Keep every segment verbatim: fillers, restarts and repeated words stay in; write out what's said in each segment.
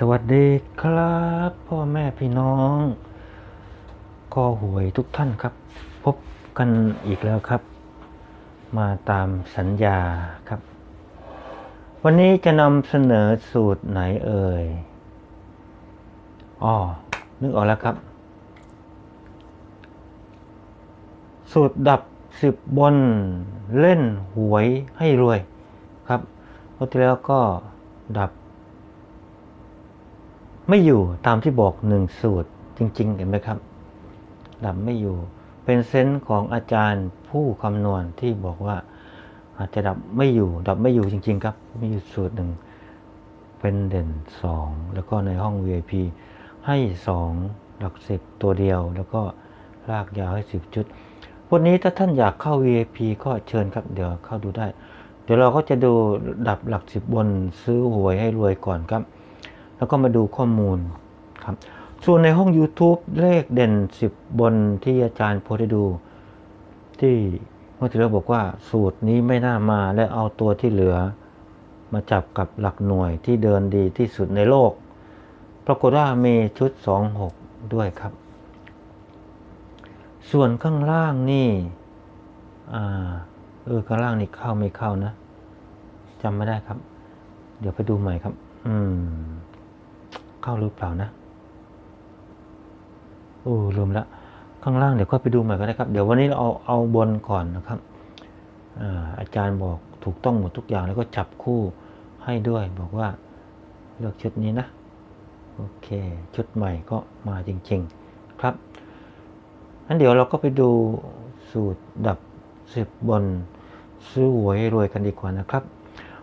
สวัสดีครับพ่อแม่พี่น้องข้อหวยทุกท่านครับพบกันอีกแล้วครับมาตามสัญญาครับวันนี้จะนำเสนอสูตรไหนเอ่ยอ๋อนึกออกแล้วครับสูตรดับสิบบนเล่นหวยให้รวยครับคราวที่แล้วก็ดับไม่อยู่ตามที่บอกหนึ่งสูตรจริงๆเห็นไหมครับดับไม่อยู่เป็นเซนส์ของอาจารย์ผู้คำนวณที่บอกว่าอาจจะดับไม่อยู่ดับไม่อยู่จริงๆครับมีอยู่สูตรหนึ่งเป็นเด่นสองแล้วก็ในห้อง วี ไอ พี ให้สองหลักสิบตัวเดียวแล้วก็ลากยาวให้สิบจุดวันนี้ถ้าท่านอยากเข้า วี ไอ พี ก็เชิญครับเดี๋ยวเข้าดูได้เดี๋ยวเราก็จะดูดับหลักสิบบนซื้อหวยให้รวยก่อนครับแล้วก็มาดูข้อมูลครับส่วนในห้อง YouTube เลขเด่นสิบบนที่อาจารย์โพสให้ดูที่เมื่อที่เราบอกว่าสูตรนี้ไม่น่ามาและเอาตัวที่เหลือมาจับกับหลักหน่วยที่เดินดีที่สุดในโลกปรากฏว่ามีชุดสองหกด้วยครับส่วนข้างล่างนี่อ่าเออข้างล่างนี่เข้าไม่เข้านะจำไม่ได้ครับเดี๋ยวไปดูใหม่ครับอืมเข้าหรือเปล่านะโอ้ลืมละข้างล่างเดี๋ยวก็ไปดูใหม่ก็ได้ครับเดี๋ยววันนี้เราเอาเอาบนก่อนนะครับ อ่า อาจารย์บอกถูกต้องหมดทุกอย่างแล้วก็จับคู่ให้ด้วยบอกว่าเลือกชุดนี้นะโอเคชุดใหม่ก็มาจริงๆครับงั้นเดี๋ยวเราก็ไปดูสูตรดับสิบบนซื้อหวยรวยกันดีกว่านะครับ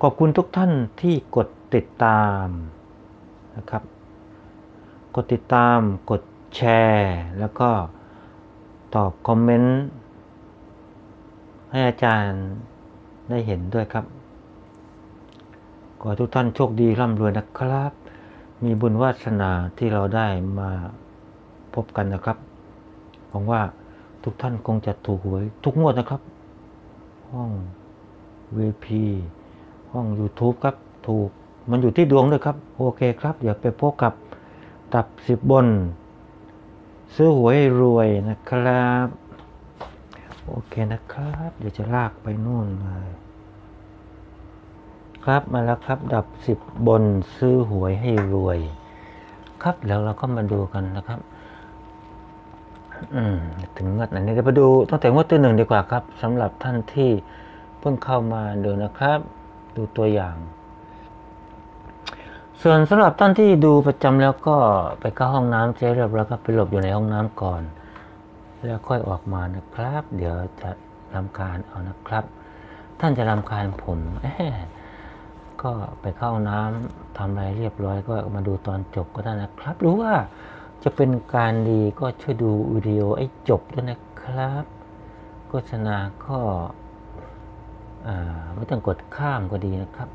ขอบคุณทุกท่านที่กดติดตามนะครับกดติดตามกดแชร์แล้วก็ตอบคอมเมนต์ให้อาจารย์ได้เห็นด้วยครับขอทุกท่านโชคดีร่ำรวยนะครับมีบุญวาสนาที่เราได้มาพบกันนะครับหวังว่าทุกท่านคงจะถูกหวยทุกงวดนะครับห้อง วี ไอ พี ห้อง YouTube ครับถูกมันอยู่ที่ดวงด้วยครับโอเคครับเดี๋ยวไปพบกับดับสิบบนซื้อหวยรวยนะครับโอเคนะครับเดี๋ยวจะลากไปนู่นเลยครับมาแล้วครับดับสิบบนซื้อหวยให้รวยครับแล้วเราก็มาดูกันนะครับอืมถึงงวดไหนเดี๋ยวมาดูตั้งแต่งวดที่หนึ่งดีกว่าครับสำหรับท่านที่เพิ่งเข้ามาดูนะครับดูตัวอย่างส่วนสำหรับท่านที่ดูประจำแล้วก็ไปเข้าห้องน้ำเสร็จเรียบร้อยก็ไปหลบอยู่ในห้องน้ำก่อนแล้วค่อยออกมานะครับเดี๋ยวจะรำคาญเอานะครับท่านจะรำคาญผมก็ไปเข้าห้องน้ำทำอะไรเรียบร้อยก็มาดูตอนจบก็ได้นะครับหรือว่าจะเป็นการดีก็ช่วยดูวิดีโอให้จบด้วยนะครับโฆษณาก็ไม่ต้องกดข้ามก็ดีนะครับ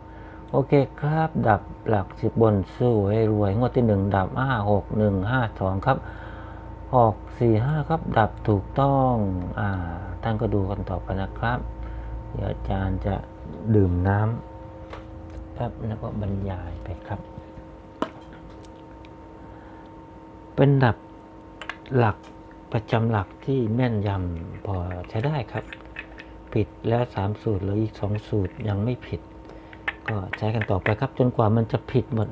โอเคครับดับหลักสิบบนซื้อหวยรวยงวดที่หนึ่งดับห้าหกหนึ่งห้าสองครับออกสี่ห้าครับดับถูกต้องอ่าท่านก็ดูกันต่อไปนะครับเดี๋ยวอาจารย์จะดื่มน้ำครับแล้วก็บรรยายไปครับเป็นดับหลักประจำหลักที่แม่นยำพอใช้ได้ครับผิดแล้วสามสูตรหรืออีกสองสูตรยังไม่ผิดก็ใช้กันต่อไปครับจนกว่ามันจะผิดหมด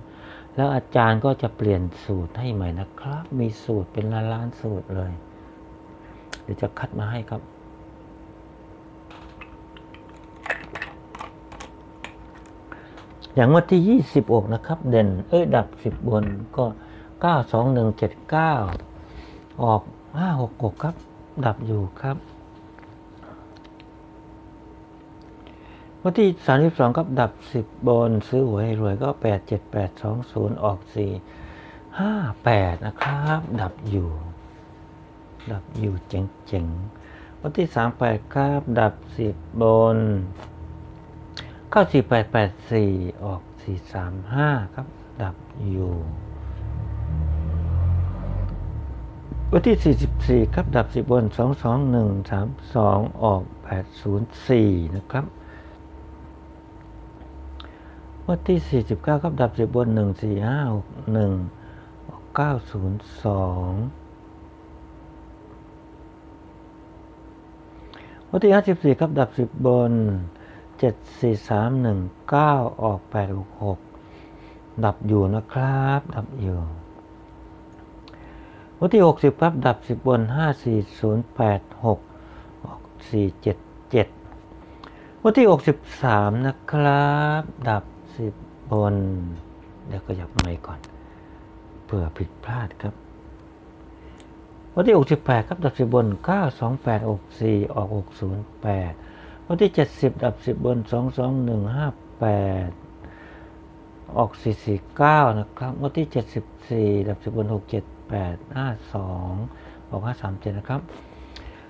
แล้วอาจารย์ก็จะเปลี่ยนสูตรให้ใหม่นะครับมีสูตรเป็นล้านล้านสูตรเลยเดี๋ยวจะคัดมาให้ครับอย่างงวดที่ยี่สิบหกนะครับเด่นเอ้ยดับสิบบนก็เก้า สอง หนึ่ง เจ็ด เก้าออกห้า หก หกครับดับอยู่ครับวันที่สามสิบสองครับดับสิบบนซื้อหวยรวยก็แปด เจ็ด แปด สอง ศูนย์ออกสี่ ห้า แปดนะครับดับอยู่ดับอยู่เจ๋งๆวันที่สามสิบแปดครับดับสิบบนเข้าสี่ แปด แปด สี่ออกสี่ สาม ห้าครับดับอยู่วันที่สี่สิบสี่ครับดับสิบบนสอง สอง หนึ่ง สาม สองออกแปด ศูนย์ สี่นะครับ วัดที่สี่สิบเก้าครับดับสิบบนหนึ่งสี่ห้าหกหนึ่งเก้าศูนย์สองวัดที่ห้าสิบสี่ครับดับสิบบนเจ็ดสี่สามหนึ่งเก้าออกแปดหกหกดับอยู่นะครับดับอยู่วัดที่หกสิบครับดับสิบบนห้าสี่ศูนย์แปดหกออกสี่เจ็ดเจ็ดวัดที่หกสิบสามนะครับดับสิบบนเดี๋ยวขยับไมค์ก่อนเผื่อผิดพลาดครับวัดที่หกสิบแปดครับดับสิบบนเก้าสองแปดออกสี่ออกหกศูนย์แปดวัดที่เจ็ดสิบดับสิบบนสองสองหนึ่งห้าแปดออกสี่สี่เก้านะครับวัดที่เจ็ดสิบสี่ดับสิบบนหกเจ็ดแปดห้าสองออกห้าสามเจ็ดนะครับ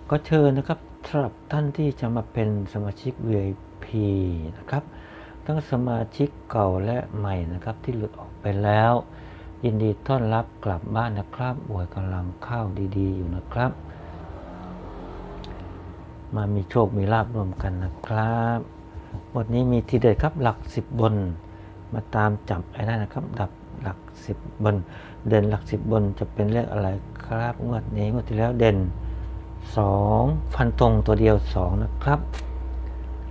ก็เชิญนะครับสำหรับท่านที่จะมาเป็นสมาชิก วี ไอ พี นะครับทั้งสมาชิกเก่าและใหม่นะครับที่หลุดออกไปแล้วยินดีต้อนรับกลับบ้านนะครับอวยกำลังข้าวดีๆอยู่นะครับมามีโชคมีลาภรวมกันนะครับวันนี้มีทีเด็ดครับหลักสิบบนมาตามจับไอ้นั่นนะครับดับหลักสิบบนเด่นหลักสิบบนจะเป็นเลขอะไรครับงวดนี้งวดที่แล้วเด่นสองฟันตรงตัวเดียวสองนะครับ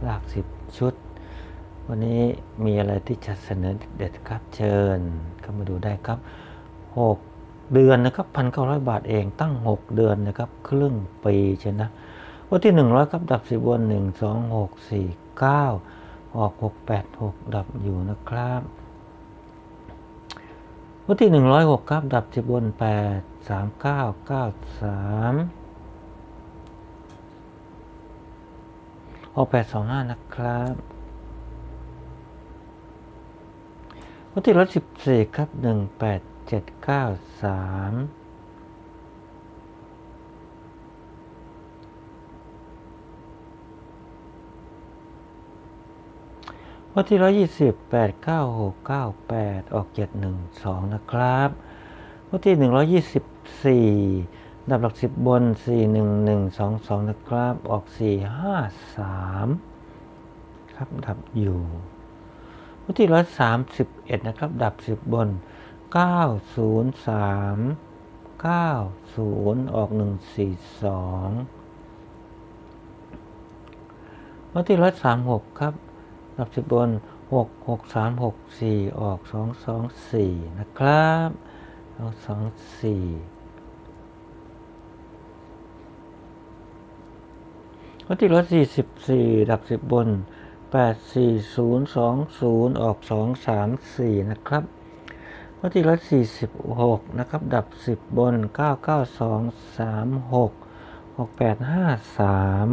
หลักสิบชุดวันนี้มีอะไรที่จะเสนอเด็ดครับเชิญเข้ามาดูได้ครับหกเดือนนะครับ หนึ่งพันเก้าร้อย บาทเองตั้งหกเดือนนะครับครึ่งปีใช่นะวันที่หนึ่งร้อยครับดับสิบบนหนึ่ง สอง หก สี่ เก้าออกหก แปด หกดับอยู่นะครับวันที่หนึ่งร้อยหกครับดับสิบบนแปด สาม เก้า เก้า สามออกแปด สอง ห้านะครับวันที่หนึ่งร้อยสิบสี่ครับหนึ่ง แปด เจ็ด เก้า สามวันที่หนึ่งร้อยยี่สิบ แปด เก้า หก เก้า แปดออกเจ็ด หนึ่ง สองนะครับวันที่หนึ่งร้อยยี่สิบสี่ดับหลักสิบบนสี่ หนึ่ง หนึ่ง สอง สองนะครับออกสี่ ห้า สามครับดับอยู่วันที่ร้อยสามสิบเอ็ดนะครับดับสิบบนเก้าศูนย์สามเก้าศูนย์ออกหนึ่งสี่สองวันที่ร้อยสามหกครับดับสิบบนหกหกสามหกสี่ออกสองสองสี่นะครับสองสองสี่วันที่ร้อยสี่สิบสี่ดับสิบบนแปด สี่ ศูนย์ สอง ศูนย์ออกสอง สาม สี่นะครับวันที่หนึ่งร้อยสี่สิบหกนะครับดับสิบบนเก้า เก้า สอง สาม หก หก แปด ห้า สาม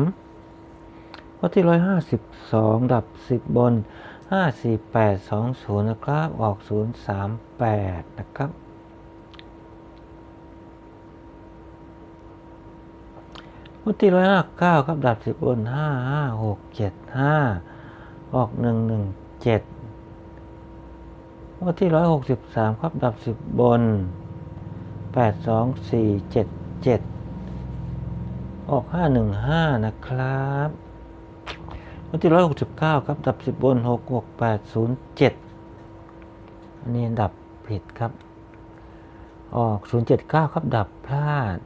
วันที่หนึ่งร้อยห้าสิบสองดับสิบบนห้า สี่ แปด สอง ศูนย์นะครับออกศูนย์ สาม แปดนะครับวันที่หนึ่งร้อยห้าสิบเก้าครับดับสิบบนห้า ห้า หก เจ็ด ห้าออกหนึ่ง หนึ่ง เจ็ดวันที่หนึ่งร้อยหกสิบสามครับดับสิบบนแปด สอง สี่ เจ็ด เจ็ดออกห้า หนึ่ง ห้านะครับวันที่หนึ่งร้อยหกสิบเก้าครับดับสิบบนหก หก แปด ศูนย์ เจ็ดอันนี้ดับผิดครับออกศูนย์ เจ็ด เก้าครับดับพลาด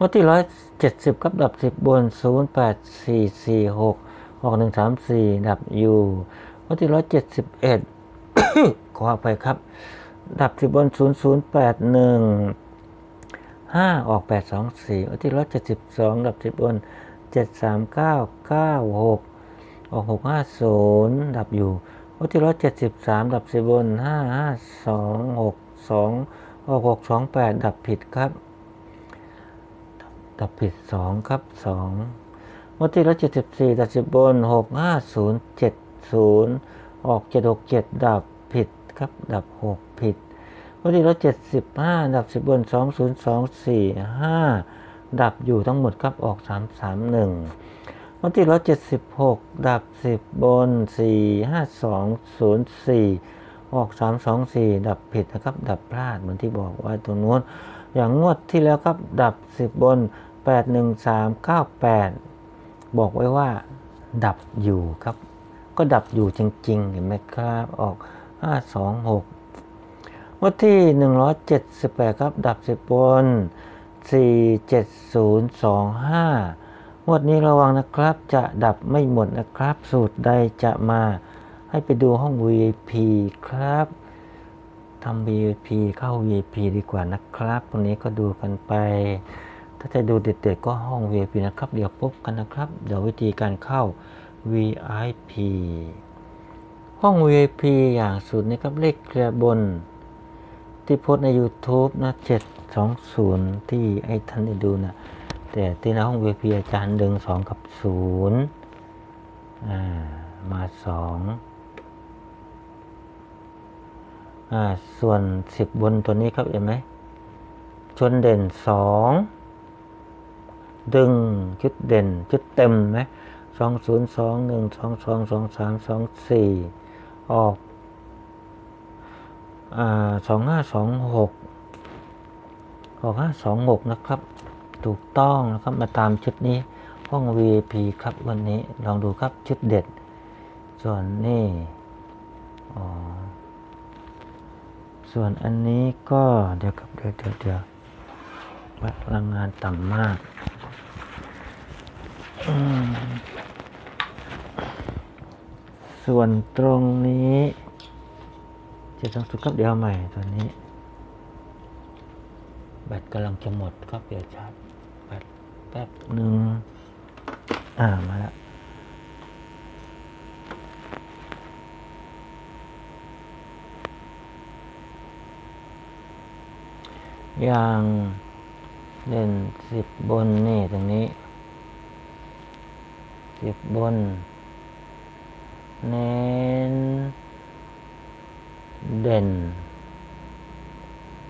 วันที่หนึ่งร้อยเจ็ดสิบครับดับสิบบนศูนย์ แปด สี่ สี่ หกออกหนึ่ง สาม สี่ดับอยู่วันที่หนึ่งร้อยเจ็ดสิบเอ็ด ขอไปครับดับสิบบนศูนย์ ศูนย์ แปด หนึ่ง ห้าออกแปด สอง สี่วันที่หนึ่งร้อยเจ็ดสิบสองดับสิบบนเจ็ด สาม เก้า เก้า หกออกหก ห้า ศูนย์ดับอยู่วันที่หนึ่งร้อยเจ็ดสิบสามดับสิบบนห้า ห้า สอง หก สองออกหก สอง แปดดับผิดครับดับผิดสองครับสองวันที่หนึ่งร้อยเจ็ดสิบสี่ดับสิบบนหก ห้า ศูนย์ เจ็ด ศูนย์ออกเจ็ด หก เจ็ดดับผิดครับดับหกผิดวันที่หนึ่งร้อยเจ็ดสิบห้าดับสิบบนสอง ศูนย์ สอง สี่ ห้าดับอยู่ทั้งหมดครับออกสาม สาม หนึ่งวันที่หนึ่งร้อยเจ็ดสิบหกดับสิบบนสี่ ห้า สอง ศูนย์ สี่ออกสาม สอง สี่ดับผิดนะครับดับพลาดเหมือนที่บอกไว้ตรงนู้นอย่างงวดที่แล้วครับดับสิบบนแปด หนึ่ง สาม เก้า แปดบอกไว้ว่าดับอยู่ครับ ก็ดับอยู่จริงๆเห็นไหมครับออกห้าสองหกวันที่หนึ่งร้อยเจ็ดสิบแปดครับดับสิบบนสี่เจ็ดศูนย์สองห้างวดนี้ระวังนะครับจะดับไม่หมดนะครับสูตรใดจะมาให้ไปดูห้อง วี ไอ พี ครับทำ วี ไอ พี เข้า วี ไอ พี ดีกว่านะครับวันนี้ก็ดูกันไปถ้าจะดูเด็ดๆก็ห้อง วี ไอ พี นะครับเดี๋ยวพบกันนะครับเดี๋ยววิธีการเข้า วี ไอ พี ห้อง วี ไอ พี อย่างสุดนี้ครับเลขเคลียร์บนที่โพสใน YouTube นะเจ็ดสองศูนย์ที่ไอ้ท่านได้ดูนะแต่ที่ในห้อง วี ไอ พี อาจารย์ดึงสองกับศูนย์อ่ามาสองอ่าส่วนสิบบนตัวนี้ครับเห็นไหมชนเด่นสองดึงชุดเด่นชุดเต็มไหมสองศูนย์สองหนึ่งสองสองสองสามสองสี่ออกอ่าสองห้าสองหกออกห้าสองหกนะครับถูกต้องนะครับมาตามชุดนี้ห้อง วี ไอ พี ครับวันนี้ลองดูครับชุดเด็ดส่วนนี่อ๋อส่วนอันนี้ก็เดี๋ยวครับเดี๋ยวเดี๋ยวเดี๋ยวพลังงานต่ำมากส่วนตรงนี้จะต้องสุดครับเดี๋ยวใหม่ตัวนี้แบตกำลังจะหมดครับเดี๋ยวชาร์จแบตแป๊บหนึ่งอ่ามาแล้วอย่างเด่นสิบบนนี่ตรงนี้สิบบนเน้นเด่น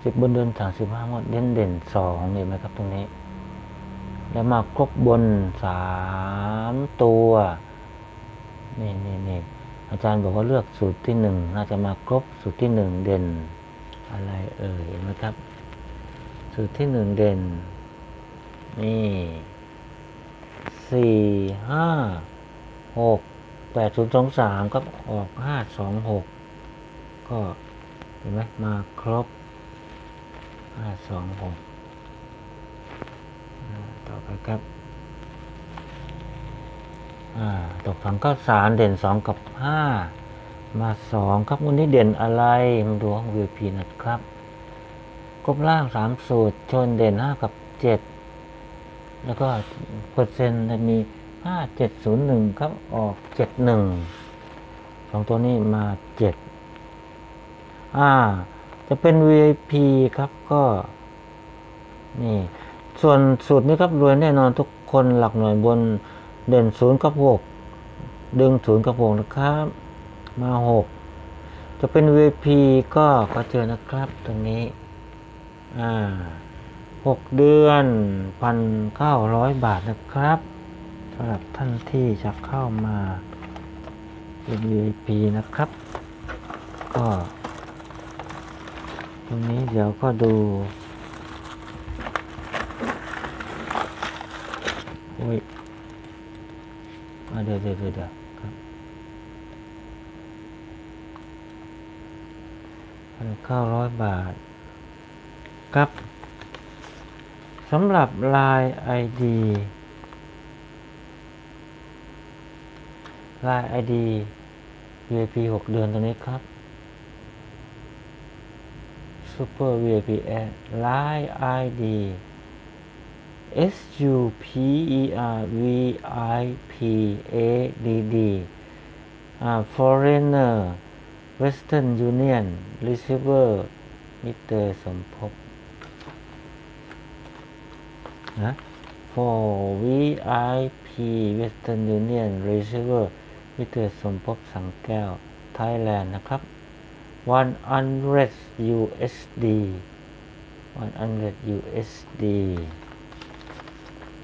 สิบบนเดินสามสิบห้างวดเด่นเด่นสองเห็นไหมครับตรงนี้แล้วมาครบบนสามตัวนี่นี่นี่อาจารย์บอกว่าเลือกสูตรที่หนึ่งน่าจะมาครบสูตรที่หนึ่งเด่นอะไรเอ่ยเห็นไหมครับสูตรที่หนึ่งเด่นนี่สี่ห้าหกแปดศูนย์สองสามก็ออกห้าสองหกก็เห็นไหมมาครบห้าสองหกต่อไปครับตกสามเก้าสามเด่นสองกับห้ามาสองครับวันนี้เด่นอะไรมาดูห้อง วี ไอ พี นะครับครบล่างสามสูตรชนเด่นห้ากับเจ็ดแล้วก็เปอร์เซ็นต์มีห้าเจ็ดศูนย์หนึ่งครับออกเจ็ดหนึ่งสองตัวนี้มาเจ็ดอ่าจะเป็น วี ไอ พี ครับก็นี่ส่วนสูตรนี้ครับรวยแน่นอนทุกคนหลักหน่วยบนเด่นศูนย์กับหกดึงศูนย์กับหกนะครับมาหกจะเป็น วี ไอ พี ก็ก็เจอนะครับตรงนี้อ่าหกเดือนพันเก้าร้อยบาทนะครับสำหรับท่านที่จะเข้ามาเป็น วี ไอ พี นะครับก็ตรงนี้เดี๋ยวก็ดู โอ้ยเดี๋ยวเดี๋ยวเดี๋ยวครับพันเก้าร้อยบาทครับสำหรับ ไลน์ ไอ ดี ไลน์ ไอ ดี วี ไอ พี หก เดือนตรงนี้ครับ Super วี ไอ พี Ad ไลน์ ไอ ดี Super VIP ADD Foreigner Western Union Receiver มิเตอร์สมภพfor วี ไอ พี Western Union Receiver มิเตอร์สมภพสังแก้วไทยแลนด์นะครับหนึ่งร้อย ยู เอส ดี หนึ่งร้อย ยู เอส ดี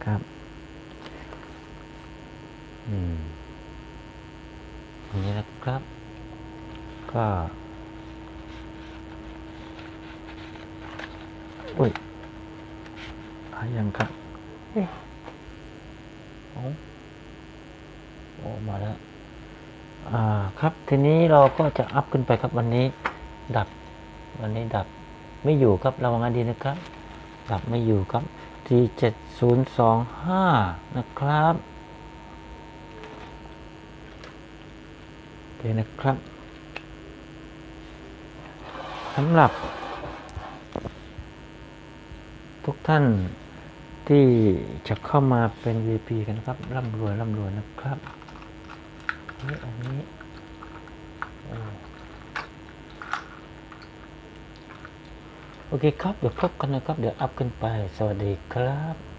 ครับอืมนี่นะครับก็อุ้ยยังครับเอ๊ะ โอ้ มาแล้ว อ่าครับทีนี้เราก็จะอัพขึ้นไปครับวันนี้ดับวันนี้ดับไม่อยู่ครับระวังดีนะครับดับไม่อยู่ครับสี่เจ็ดศูนย์สองห้านะครับโอเคนะครับสำหรับทุกท่านที่จะเข้ามาเป็น วี ไอ พี กันนะครับร่ำรวยร่ำรวยนะครับนี่อันนี้โอเคครับเดี๋ยวพบกันนะครับเดี๋ยวอัพขึ้นไปสวัสดีครับ